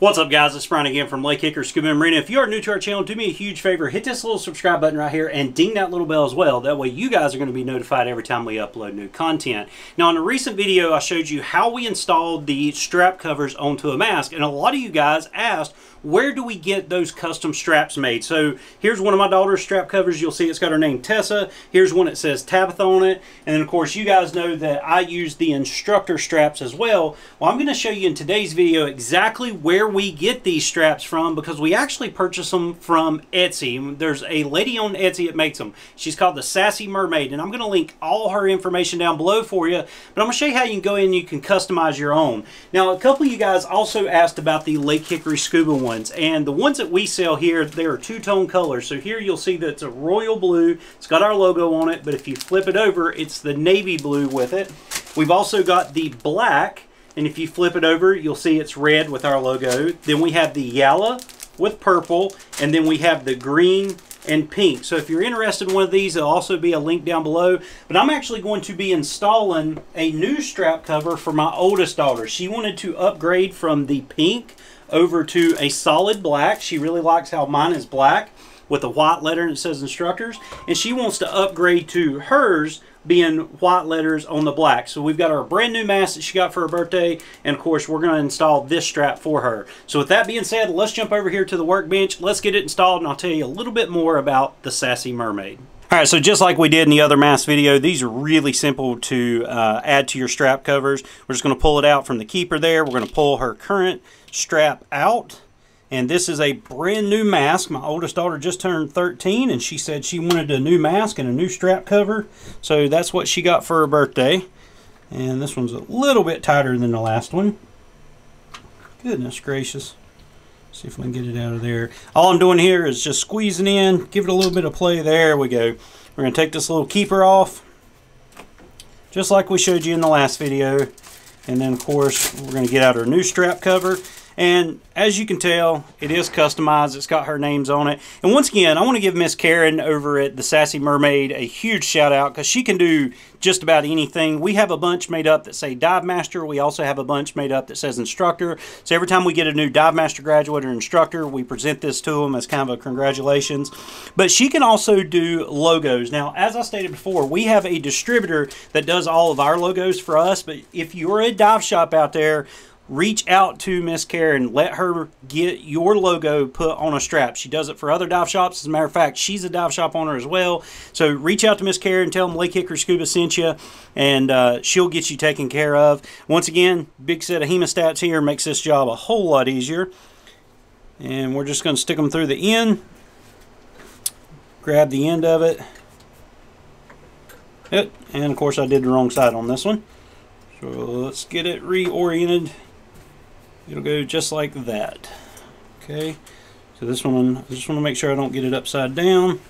What's up, guys? It's Brian again from Lake Hickory Scuba and Marina. If you are new to our channel, do me a huge favor. Hit this little subscribe button right here and ding that little bell as well. That way you guys are going to be notified every time we upload new content. Now, in a recent video, I showed you how we installed the strap covers onto a mask. And a lot of you guys asked, where do we get those custom straps made? So here's one of my daughter's strap covers. You'll see it's got her name, Tessa. Here's one that says Tabitha on it. And then, of course, you guys know that I use the instructor straps as well. Well, I'm going to show you in today's video exactly where we get these straps from, because we actually purchase them from Etsy. There's a lady on Etsy that makes them. She's called the Sassy Mermaid, and I'm going to link all her information down below for you, but I'm going to show you how you can go in and you can customize your own. Now, a couple of you guys also asked about the Lake Hickory Scuba ones, and the ones that we sell here, they are two-tone colors. So here you'll see that it's a royal blue. It's got our logo on it, but if you flip it over, it's the navy blue with it. We've also got the black, and if you flip it over, you'll see it's red with our logo. Then we have the yellow with purple, and then we have the green and pink. So if you're interested in one of these, there'll also be a link down below. But I'm actually going to be installing a new strap cover for my oldest daughter. She wanted to upgrade from the pink over to a solid black. She really likes how mine is black with a white letter and it says instructors, and she wants to upgrade to hers being white letters on the black. So we've got our brand new mask that she got for her birthday, and of course we're going to install this strap for her. So with that being said, let's jump over here to the workbench, let's get it installed, and I'll tell you a little bit more about the Sassy Mermaid. Alright, so just like we did in the other mask video, these are really simple to add to your strap covers. We're just going to pull it out from the keeper there. We're going to pull her current strap out. And this is a brand new mask. My oldest daughter just turned 13, and she said she wanted a new mask and a new strap cover. So that's what she got for her birthday. And this one's a little bit tighter than the last one. Goodness gracious. See if we can get it out of there. All I'm doing here is just squeezing in, give it a little bit of play. There we go. We're going to take this little keeper off, just like we showed you in the last video. And then, of course, we're going to get out our new strap cover. And as you can tell, it is customized. It's got her names on it. And once again, I want to give Miss Karen over at the Sassy Mermaid a huge shout out, because she can do just about anything. We have a bunch made up that say Dive Master. We also have a bunch made up that says Instructor. So every time we get a new Dive Master graduate or instructor, we present this to them as kind of a congratulations. But she can also do logos. Now, as I stated before, we have a distributor that does all of our logos for us. But if you're a dive shop out there, reach out to Miss Karen. Let her get your logo put on a strap. She does it for other dive shops. As a matter of fact, she's a dive shop owner as well. So reach out to Miss Karen. Tell them Lake Hickory Scuba sent you, and she'll get you taken care of. Once again, big set of hemostats here makes this job a whole lot easier. And we're just going to stick them through the end. Grab the end of it. And, of course, I did the wrong side on this one. So let's get it reoriented. It'll go just like that. Okay, so this one, I just want to make sure I don't get it upside down.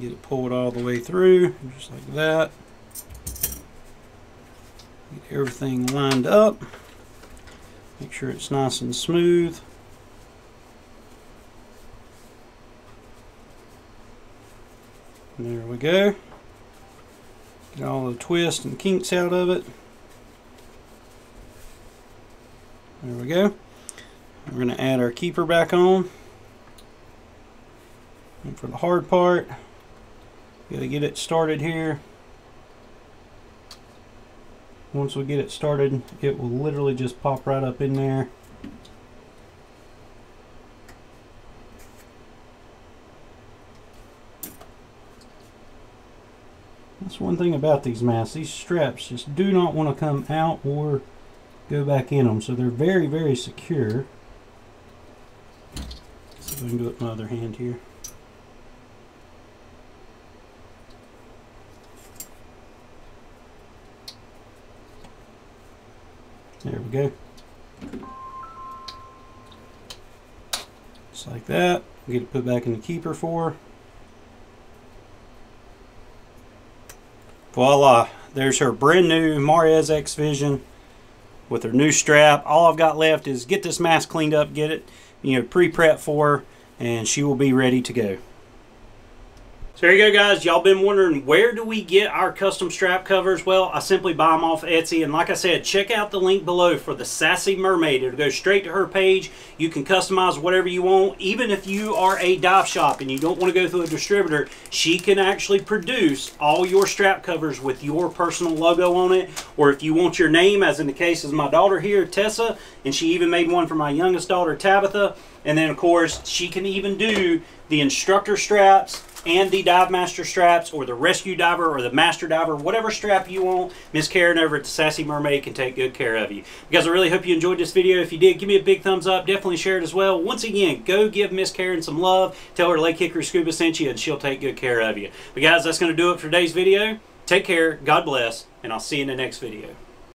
Get it pulled all the way through, just like that. Get everything lined up. Make sure it's nice and smooth. And there we go. Get all the twists and kinks out of it. There we go. We're going to add our keeper back on. And for the hard part, got to get it started here. Once we get it started, it will literally just pop right up in there. That's one thing about these masks. These straps just do not want to come out or go back in them. So they're very, very secure. Let's see if I can do it with my other hand here. There we go. Just like that. Get it put back in the keeper for her. Voila, there's her brand new Mares X Vision with her new strap. All I've got left is get this mask cleaned up, get it, you know, pre-prep for her, and she will be ready to go. So there you go, guys. Y'all been wondering, where do we get our custom strap covers? Well, I simply buy them off Etsy, and like I said, check out the link below for the Sassy Mermaid. It'll go straight to her page. You can customize whatever you want. Even if you are a dive shop and you don't want to go through a distributor, she can actually produce all your strap covers with your personal logo on it. Or if you want your name, as in the case of my daughter here, Tessa, and she even made one for my youngest daughter, Tabitha. And then, of course, she can even do the instructor straps and the dive master straps, or the rescue diver, or the master diver, whatever strap you want. Miss Karen over at the Sassy Mermaid can take good care of you. Guys, I really hope you enjoyed this video. If you did, give me a big thumbs up. Definitely share it as well. Once again, go give Miss Karen some love. Tell her Lake Hickory Scuba sent you, and she'll take good care of you. But guys, that's going to do it for today's video. Take care, God bless, and I'll see you in the next video.